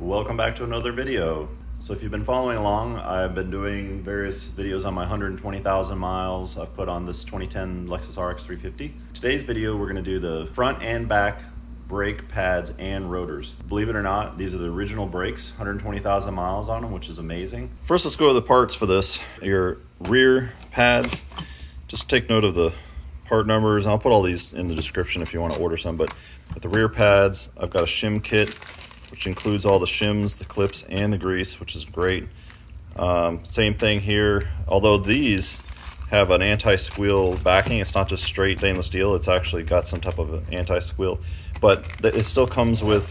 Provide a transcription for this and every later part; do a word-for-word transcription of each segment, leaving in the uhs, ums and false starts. Welcome back to another video. So if you've been following along, I've been doing various videos on my one hundred twenty thousand miles I've put on this twenty ten Lexus R X three fifty. Today's video, we're gonna do the front and back brake pads and rotors. Believe it or not, these are the original brakes, one hundred twenty thousand miles on them, which is amazing. First, let's go over the parts for this. Your rear pads, just take note of the part numbers. I'll put all these in the description if you want to order some, but at the rear pads, I've got a shim kit, which includes all the shims, the clips, and the grease, which is great. Um, same thing here, although these have an anti-squeal backing. It's not just straight stainless steel, it's actually got some type of an anti-squeal, but it still comes with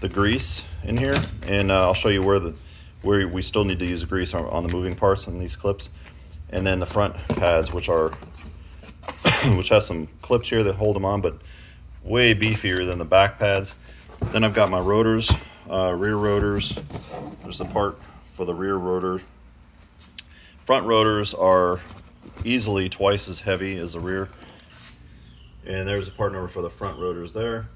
the grease in here, and uh, I'll show you where the where we still need to use grease on, on the moving parts and these clips. And then the front pads, which are which has some clips here that hold them on, but way beefier than the back pads. Then I've got my rotors, uh, rear rotors. There's the part for the rear rotor. Front rotors are easily twice as heavy as the rear. And there's a part number for the front rotors there.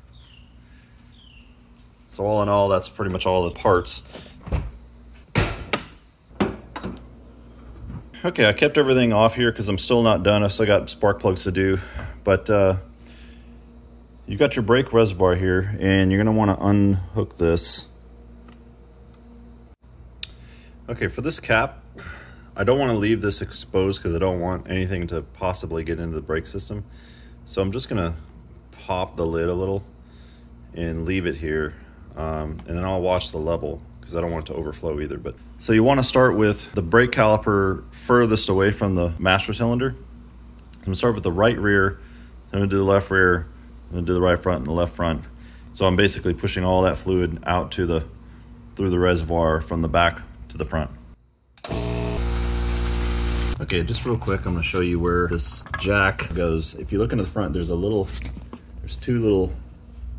So all in all, that's pretty much all the parts. Okay, I kept everything off here because I'm still not done. I've still got spark plugs to do, but uh, you've got your brake reservoir here, and you're gonna wanna unhook this. Okay, for this cap, I don't wanna leave this exposed because I don't want anything to possibly get into the brake system. So I'm just gonna pop the lid a little and leave it here. Um, and then I'll watch the level because I don't want it to overflow either. But so you wanna start with the brake caliper furthest away from the master cylinder. I'm gonna start with the right rear, I'm gonna do the left rear, I'm gonna do the right front and the left front. So I'm basically pushing all that fluid out to the, through the reservoir from the back to the front. Okay, just real quick, I'm gonna show you where this jack goes. If you look into the front, there's a little, there's two little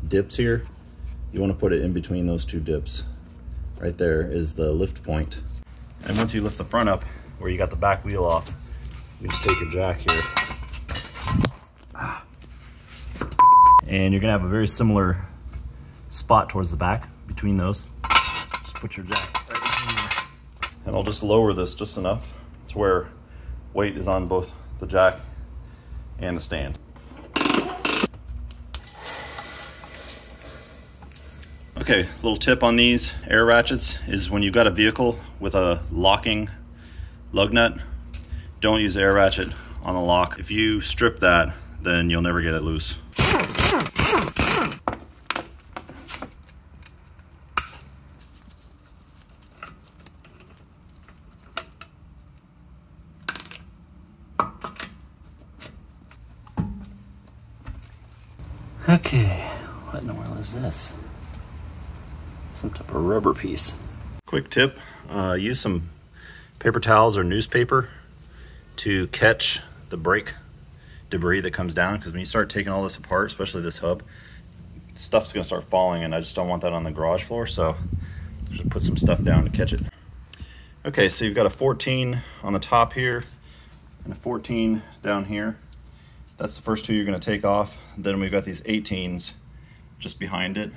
dips here. You wanna put it in between those two dips. Right there is the lift point. And once you lift the front up, where you got the back wheel off, you just take your jack here. And you're gonna have a very similar spot towards the back between those. Just put your jack right in here. And I'll just lower this just enough to where weight is on both the jack and the stand. Okay, little tip on these air ratchets is when you've got a vehicle with a locking lug nut, don't use the air ratchet on the lock. If you strip that, then you'll never get it loose. Okay, what in the world is this? Some type of rubber piece. Quick tip, uh, use some paper towels or newspaper to catch the brake debris that comes down, because when you start taking all this apart, especially this hub, stuff's gonna start falling, and I just don't want that on the garage floor, so just put some stuff down to catch it. Okay, so you've got a fourteen on the top here and a fourteen down here. That's the first two you're gonna take off. Then we've got these eighteens just behind it.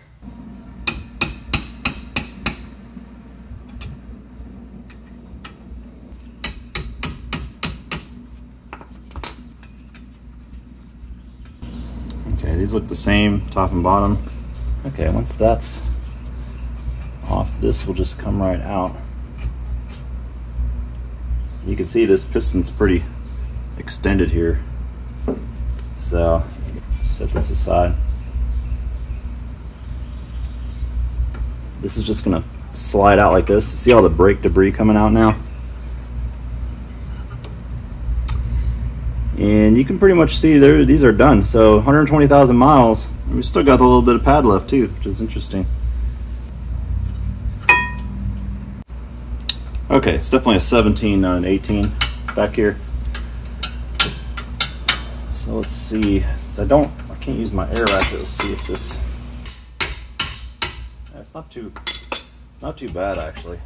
Okay, these look the same, top and bottom. Okay, once that's off, this will just come right out. You can see this piston's pretty extended here. So, set this aside. This is just gonna slide out like this. See all the brake debris coming out now? And you can pretty much see there, these are done. So one hundred twenty thousand miles, and we still got a little bit of pad left too, which is interesting. Okay, it's definitely a seventeen, not an eighteen back here. So let's see, since I don't, I can't use my air ratchet, let's see if this, that's not too, not too bad actually.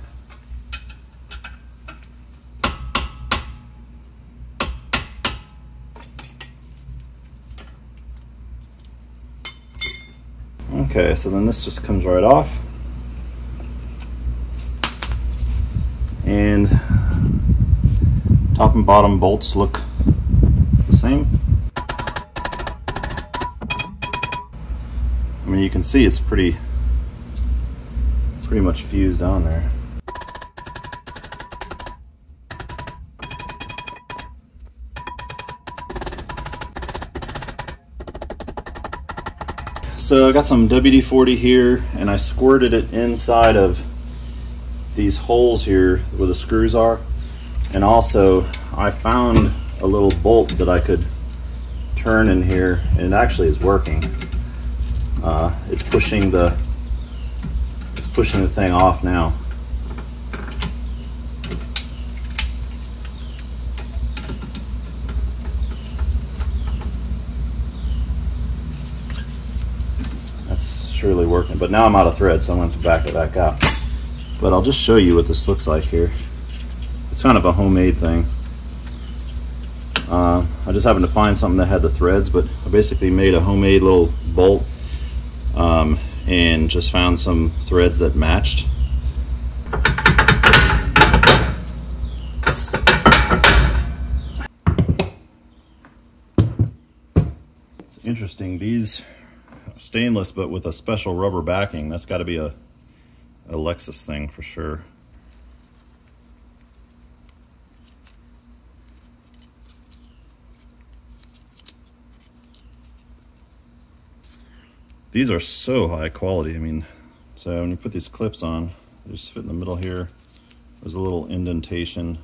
Okay, so then this just comes right off. and top and bottom bolts look the same. I mean, you can see it's pretty pretty much fused on there. So I got some W D forty here, and I squirted it inside of these holes here where the screws are. And also I found a little bolt that I could turn in here, and it actually is working. Uh, it's pushing the it's pushing the thing off now. Really working, but now I'm out of thread, so I'm going to back it back up. But I'll just show you what this looks like here. It's kind of a homemade thing. Uh, I just happened to find something that had the threads, but I basically made a homemade little bolt um, and just found some threads that matched. It's interesting, these stainless but with a special rubber backing. That's got to be a, a Lexus thing for sure. These are so high quality. I mean, so when you put these clips on, they just fit in the middle here. There's a little indentation.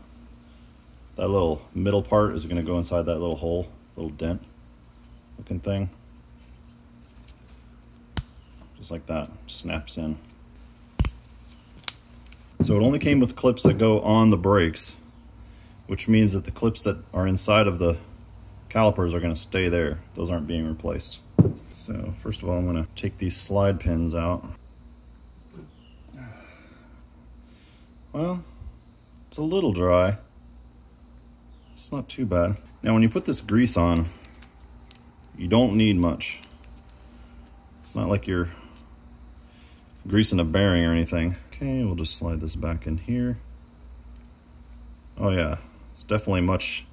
That little middle part is going to go inside that little hole, little dent looking thing. Just like that, snaps in. So it only came with clips that go on the brakes, which means that the clips that are inside of the calipers are going to stay there. Those aren't being replaced. So first of all, I'm going to take these slide pins out. Well, it's a little dry. It's not too bad. Now when you put this grease on, you don't need much. It's not like you're greasing a bearing or anything. Okay, we'll just slide this back in here. Oh yeah, it's definitely much,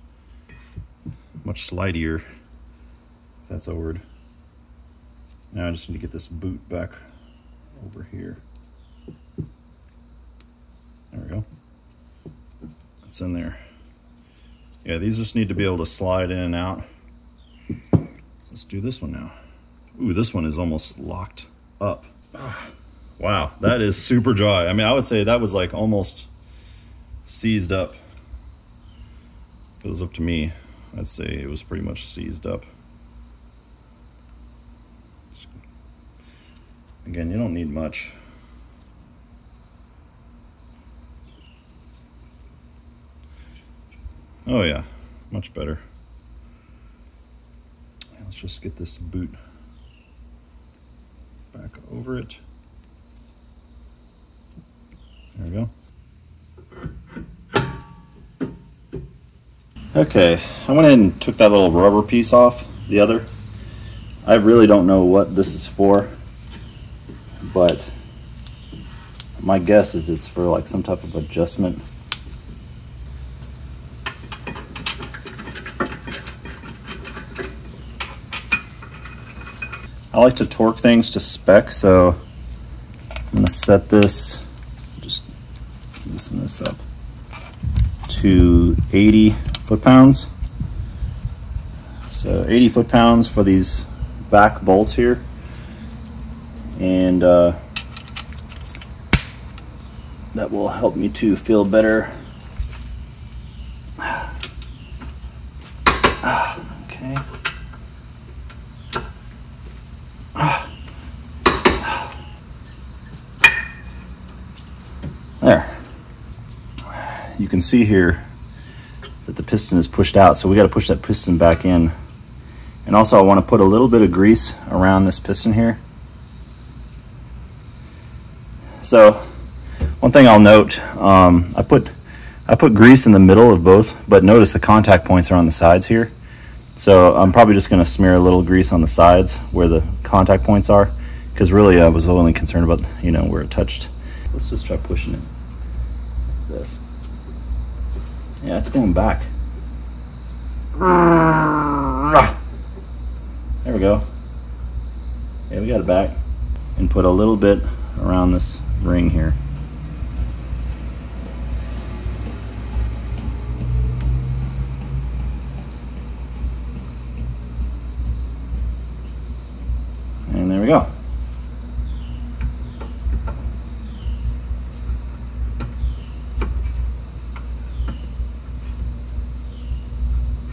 much slidier, if that's a word. Now I just need to get this boot back over here. There we go. It's in there. Yeah, these just need to be able to slide in and out. Let's do this one now. Ooh, this one is almost locked up. Wow, that is super dry. I mean, I would say that was like almost seized up. If it was up to me, I'd say it was pretty much seized up. Again, you don't need much. Oh yeah, much better. Let's just get this boot back over it. There we go. Okay, I went ahead and took that little rubber piece off the other. I really don't know what this is for, but my guess is it's for like some type of adjustment. I like to torque things to spec, so I'm going to set this, just loosen this up, to eighty foot-pounds. So eighty foot-pounds for these back bolts here. And uh, that will help me to feel better. Okay. There. You can see here that the piston is pushed out, so we got to push that piston back in. And also I want to put a little bit of grease around this piston here. So one thing I'll note, um, I put I put grease in the middle of both, but notice the contact points are on the sides here. So I'm probably just going to smear a little grease on the sides where the contact points are, because really I was only concerned about, you know, where it touched. Let's just try pushing it like this. Yeah, it's going back. There we go. Yeah, we got it back. And put a little bit around this ring here. And there we go.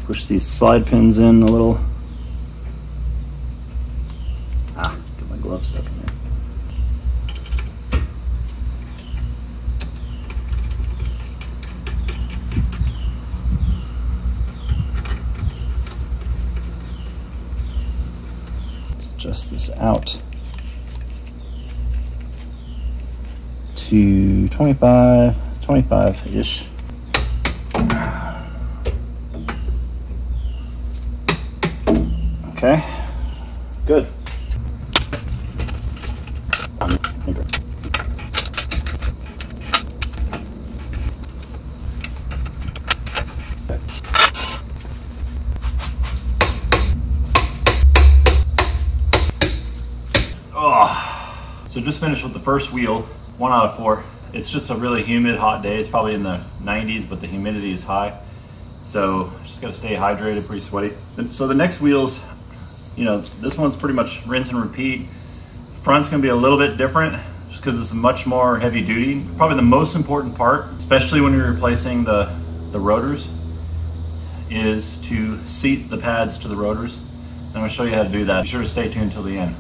Push these slide pins in a little. Ah, get my glove stuck in there. Adjust this out to twenty-five, twenty-five-ish. Okay, good. So just finished with the first wheel, one out of four. It's just a really humid, hot day. It's probably in the nineties, but the humidity is high. So just gotta stay hydrated, pretty sweaty. So the next wheels, you know, this one's pretty much rinse and repeat. Front's gonna be a little bit different just because it's much more heavy duty. Probably the most important part, especially when you're replacing the, the rotors, is to seat the pads to the rotors. And I'm gonna show you how to do that. Be sure to stay tuned till the end.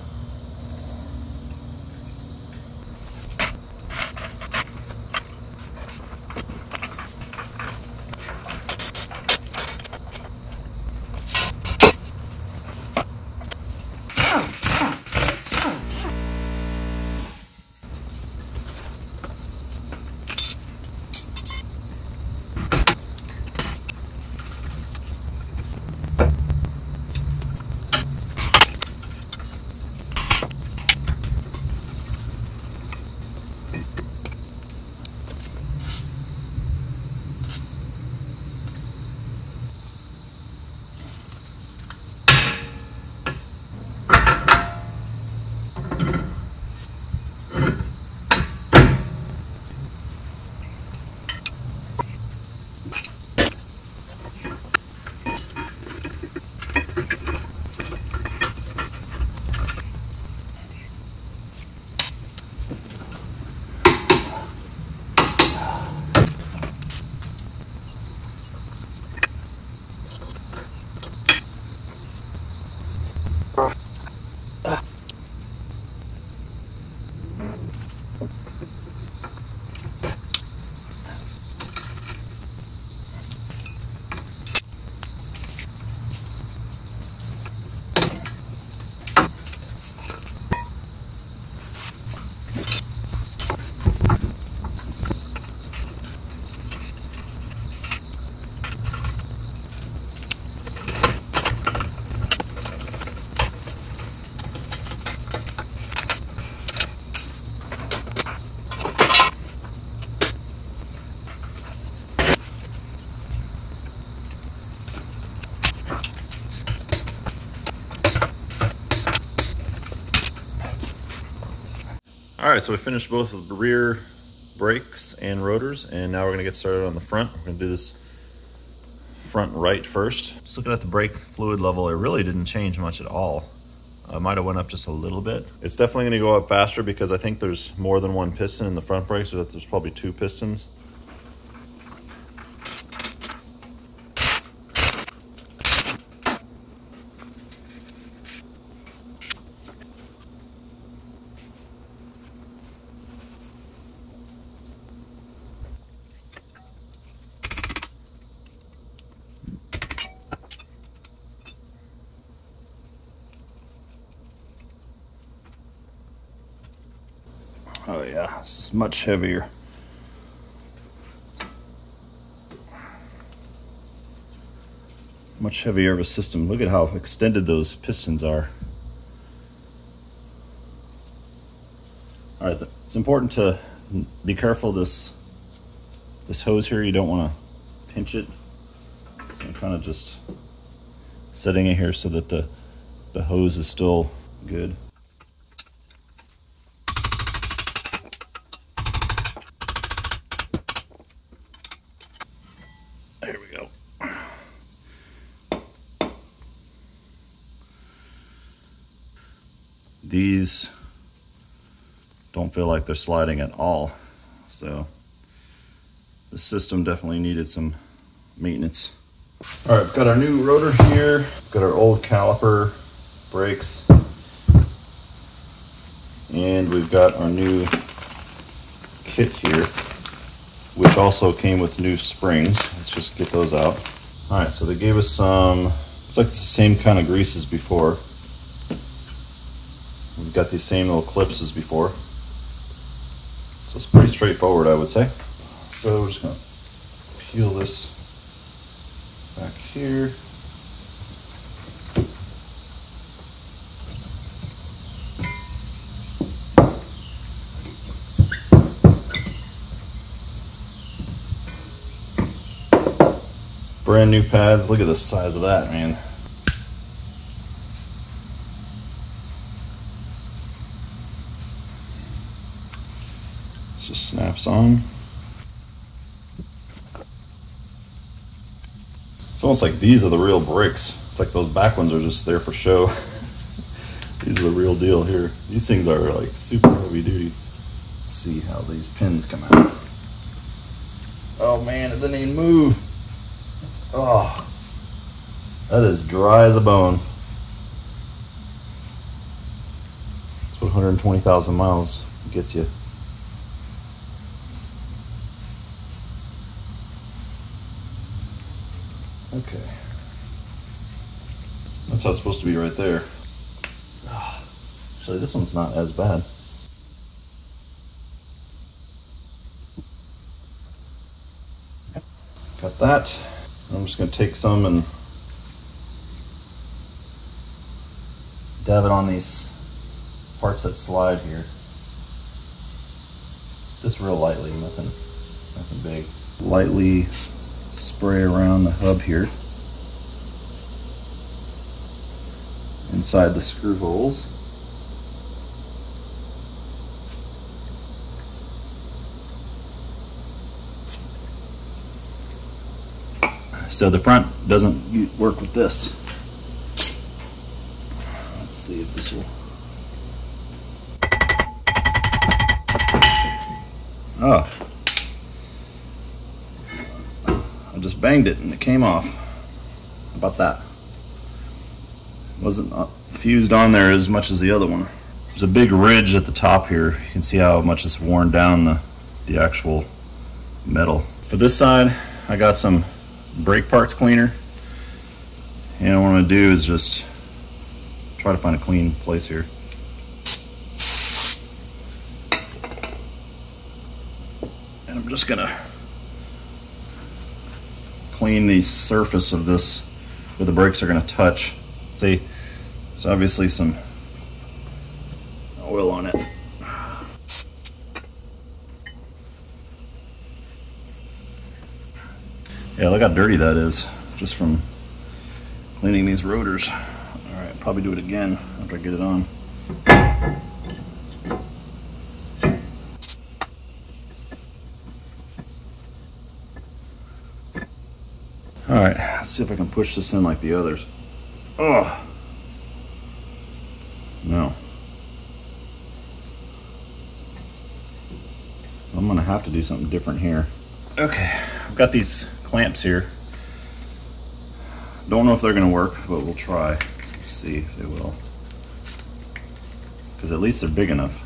All right, so we finished both of the rear brakes and rotors, and now we're gonna get started on the front. We're gonna do this front right first. Just looking at the brake fluid level, it really didn't change much at all. I might've went up just a little bit. It's definitely gonna go up faster because I think there's more than one piston in the front brake, so that there's probably two pistons. Oh yeah, this is much heavier. Much heavier of a system. Look at how extended those pistons are. All right, it's important to be careful this this hose here. You don't want to pinch it. So I'm kind of just setting it here so that the, the hose is still good. There we go. These don't feel like they're sliding at all. So the system definitely needed some maintenance. All right, we've got our new rotor here. We've got our old caliper, brakes, and we've got our new kit here, which also came with new springs. Let's just get those out. All right, so they gave us some, it's like the same kind of grease as before. We've got these same little clips as before. So it's pretty straightforward, I would say. So we're just gonna peel this back here. Brand new pads. Look at the size of that, man. This just snaps on. It's almost like these are the real bricks. It's like those back ones are just there for show. These are the real deal here. These things are like super heavy duty. See how these pins come out. Oh man, it didn't even move. Oh, that is dry as a bone. That's what one hundred twenty thousand miles gets you. Okay, that's how it's supposed to be right there. Actually, this one's not as bad. Got that. I'm just going to take some and dab it on these parts that slide here. Just real lightly, nothing, nothing big. Lightly spray around the hub here, inside the screw holes. So the front doesn't work with this. Let's see if this will. Oh. I just banged it and it came off. How about that? Wasn't fused on there as much as the other one. There's a big ridge at the top here. You can see how much it's worn down the, the actual metal. For this side, I got some brake parts cleaner. And what I'm gonna do is just try to find a clean place here. And I'm just gonna clean the surface of this where the brakes are going to touch. See, there's obviously some oil on it. Yeah, look how dirty that is just from cleaning these rotors. All right, probably do it again after I get it on. All right, let's see if I can push this in like the others. Oh, no. I'm gonna have to do something different here. Okay, I've got these clamps here. Don't know if they're gonna work, but we'll try. Let's see if they will. Because at least they're big enough.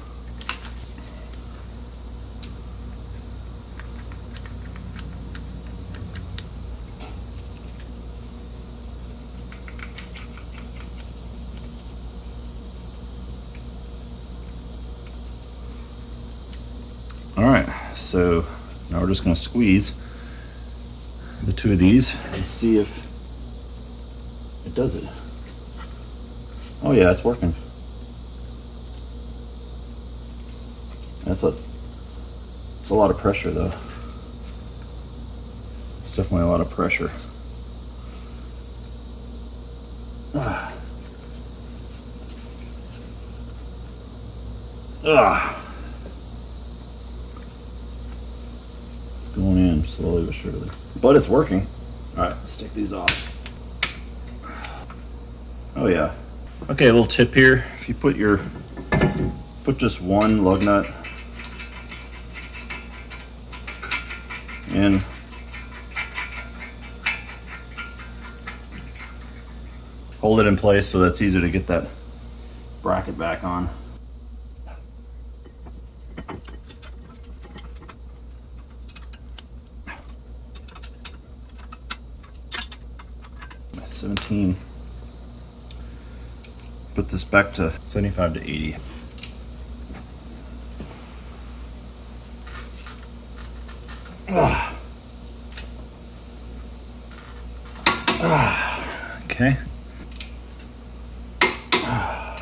So now we're just going to squeeze the two of these and see if it does it. Oh yeah, it's working. That's a, it's a lot of pressure though. So definitely a lot of pressure. Ah. Ah. It's going in slowly but surely, but it's working. All right, let's take these off. Oh yeah. Okay, a little tip here. If you put your, put just one lug nut in, hold it in place so that's easier to get that bracket back on. seventeen. Put this back to seventy-five to eighty. Ugh. Ugh. Okay. Ugh.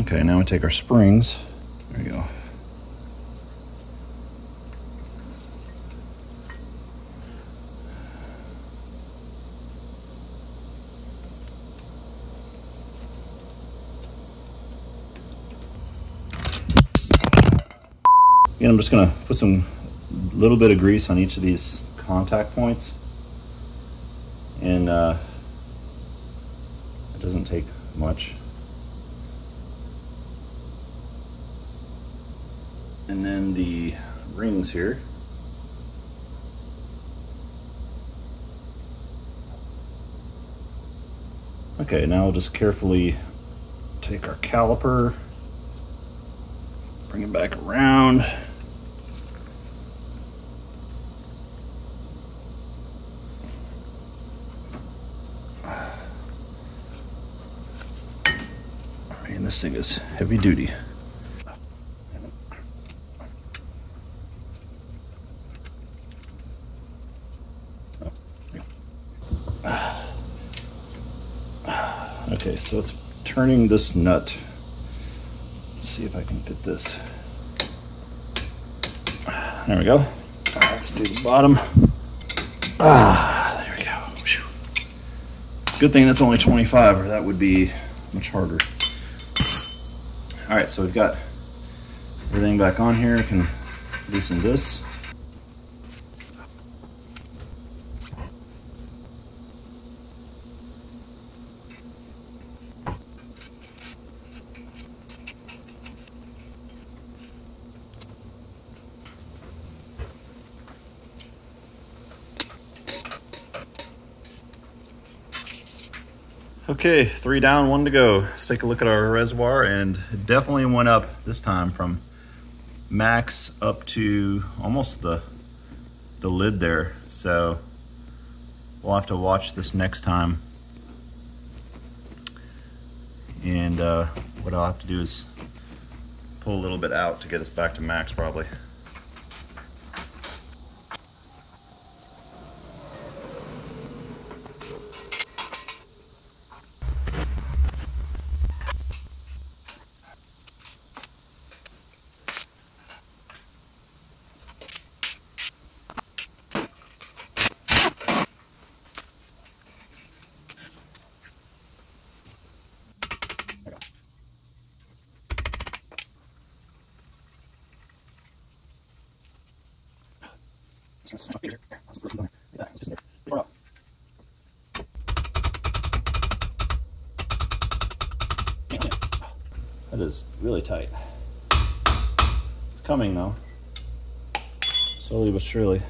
Okay, now we take our springs. There we go. Again, I'm just gonna put some little bit of grease on each of these contact points, and uh, it doesn't take much. And then the rings here. Okay, now we'll just carefully take our caliper, bring it back around. This thing is heavy duty. Okay, so it's turning this nut. Let's see if I can fit this. There we go. Let's do the bottom. Ah, there we go. Whew. It's a good thing that's only twenty-five, or that would be much harder. All right, so we've got everything back on here. I can loosen this. Okay, three down, one to go. Let's take a look at our reservoir, and it definitely went up this time from max up to almost the, the lid there. So we'll have to watch this next time. And uh, what I'll have to do is pull a little bit out to get us back to max probably. That is really tight. It's coming though, slowly but surely.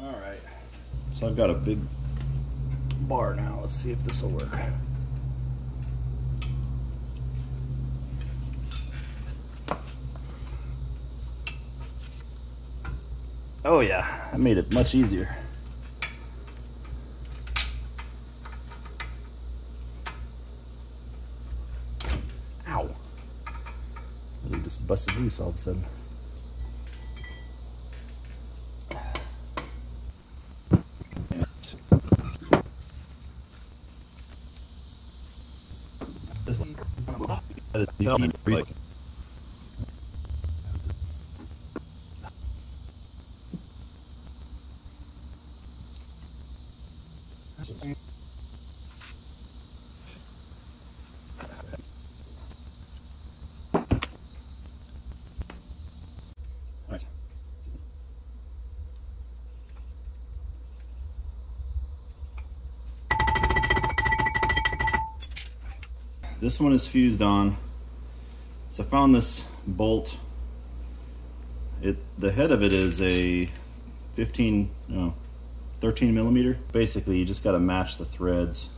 All right, so I've got a big bar now. Let's see if this will work. Oh yeah, I made it much easier. Ow. I need to just busted loose all of a sudden. This one is fused on, so I found this bolt. It the head of it is a fifteen, no, thirteen millimeter. Basically, you just got to match the threads,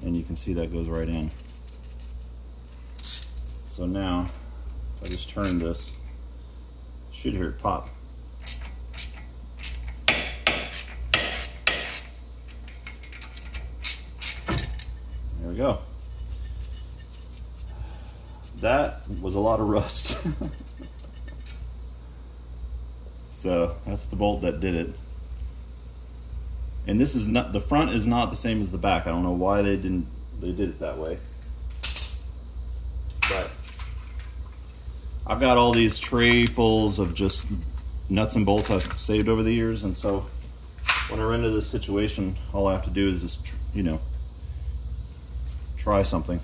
and you can see that goes right in. So now, if I just turn this, you should hear it pop. There we go. That was a lot of rust. So that's the bolt that did it. And this is not, the front is not the same as the back. I don't know why they didn't, they did it that way. But I've got all these trayfuls of just nuts and bolts I've saved over the years. And so when I run into this situation, all I have to do is just, you know, try something.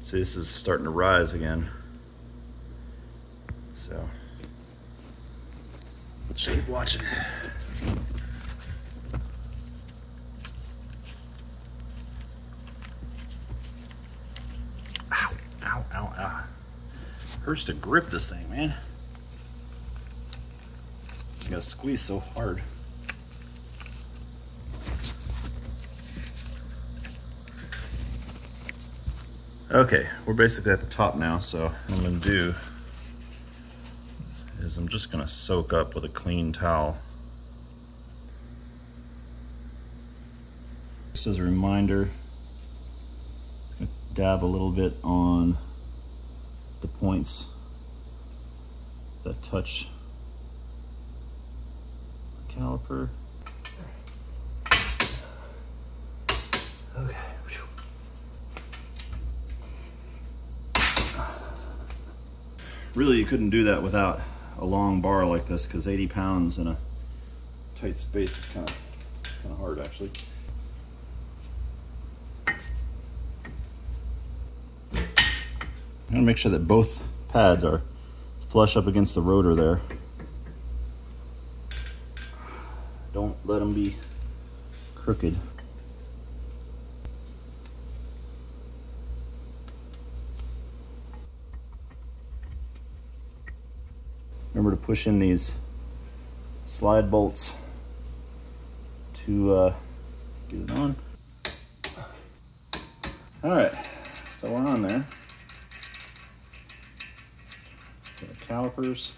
See, this is starting to rise again. So let's keep watching. Ow, ow. Hurts to grip this thing, man. You gotta squeeze so hard. Okay, we're basically at the top now, so what I'm gonna do is I'm just gonna soak up with a clean towel. Just as a reminder, just gonna dab a little bit on the points that touch the caliper. Okay. Really, you couldn't do that without a long bar like this, because eighty pounds in a tight space is kind of kind of hard, actually. I'm gonna make sure that both pads are flush up against the rotor there. Don't let them be crooked. Remember to push in these slide bolts to uh, get it on. All right, so we're on there. Calipers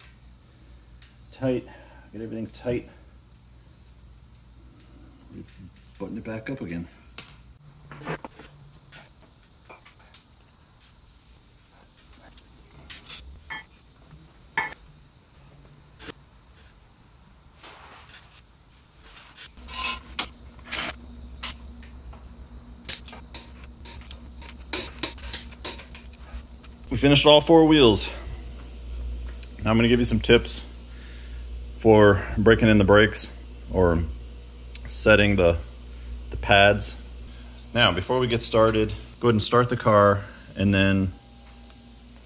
tight, get everything tight. Button it back up again. We finished all four wheels. Now I'm going to give you some tips for breaking in the brakes or setting the, the pads. Now, before we get started, go ahead and start the car, and then,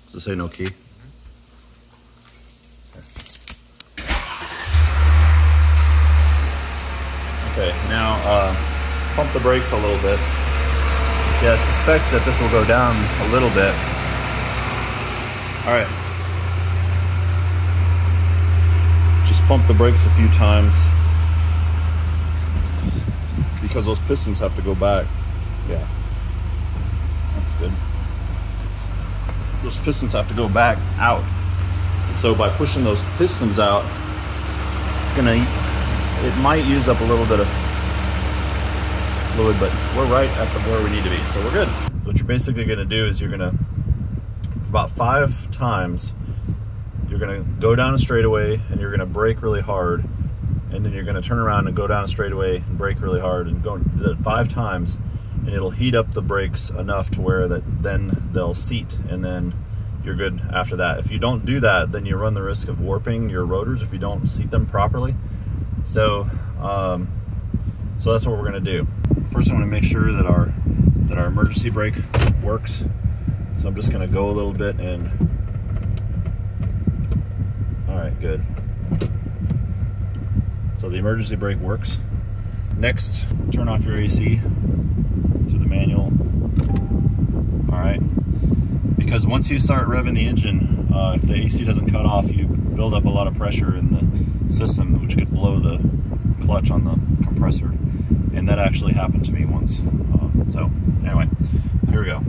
does it say no key? Okay, now uh, pump the brakes a little bit. See, I suspect that this will go down a little bit. All right. Pump the brakes a few times because those pistons have to go back. Yeah. connected, those pistons have to go back out. And so by pushing those pistons out, it's gonna, it might use up a little bit of fluid, but we're right at the where we need to be, so we're good. What you're basically gonna do is you're gonna, about five times, you're gonna go down a straightaway and you're gonna brake really hard, and then you're gonna turn around and go down a straightaway and brake really hard, and go five times, and it'll heat up the brakes enough to where that then they'll seat, and then you're good after that. If you don't do that, then you run the risk of warping your rotors if you don't seat them properly. So, um, so that's what we're gonna do. First, I wanna make sure that our, that our emergency brake works. So I'm just gonna go a little bit and, all right, good. So the emergency brake works. Next, turn off your A C through the manual. All right, because once you start revving the engine, uh, if the A C doesn't cut off, you build up a lot of pressure in the system, which could blow the clutch on the compressor. And that actually happened to me once. Uh, so anyway, here we go.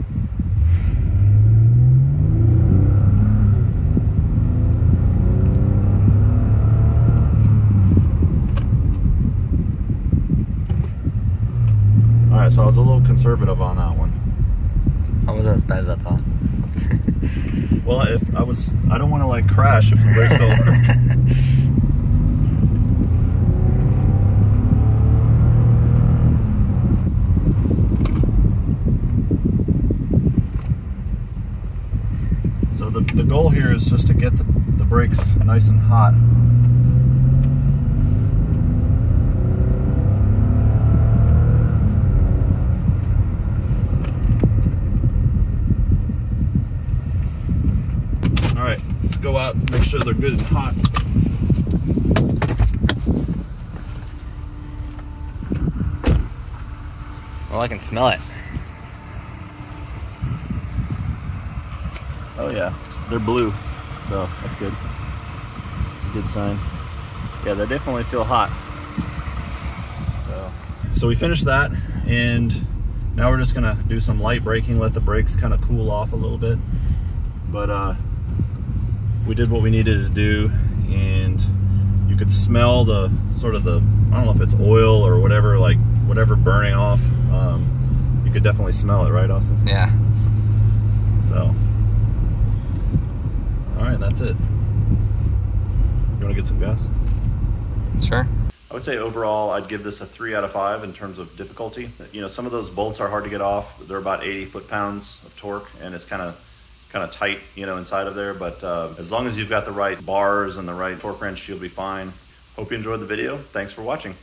So I was a little conservative on that one. I wasn't as bad as I thought. Well, if I was, I don't want to like crash if the brakes don't work. So the, the goal here is just to get the, the brakes nice and hot. Go out and make sure they're good and hot. Well, I can smell it. Oh yeah, they're blue, so that's good. It's a good sign. Yeah, they definitely feel hot. So, so we finished that, and now we're just gonna do some light braking, let the brakes kind of cool off a little bit, but uh, we did what we needed to do, and you could smell the sort of the, I don't know if it's oil or whatever, like whatever burning off. Um, you could definitely smell it, right, Austin? Yeah. So, all right, that's it. You wanna get some gas? Sure. I would say overall, I'd give this a three out of five in terms of difficulty. You know, some of those bolts are hard to get off. They're about eighty foot-pounds of torque, and it's kind of, kind of tight, you know, inside of there, but uh, as long as you've got the right bars and the right torque wrench, you'll be fine. Hope you enjoyed the video. Thanks for watching.